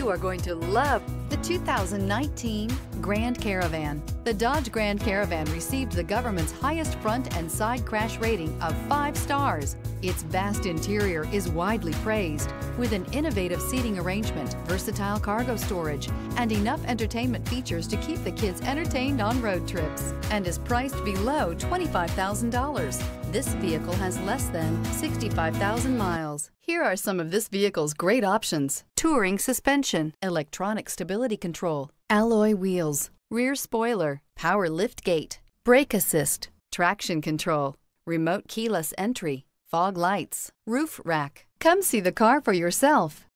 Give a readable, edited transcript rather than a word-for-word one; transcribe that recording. You are going to love the 2019 Grand Caravan. The Dodge Grand Caravan received the government's highest front and side crash rating of 5 stars. Its vast interior is widely praised, with an innovative seating arrangement, versatile cargo storage, and enough entertainment features to keep the kids entertained on road trips, and is priced below $25,000. This vehicle has less than 65,000 miles. Here are some of this vehicle's great options: touring suspension, electronic stability control, alloy wheels, rear spoiler, power lift gate, brake assist, traction control, remote keyless entry, fog lights, roof rack. Come see the car for yourself.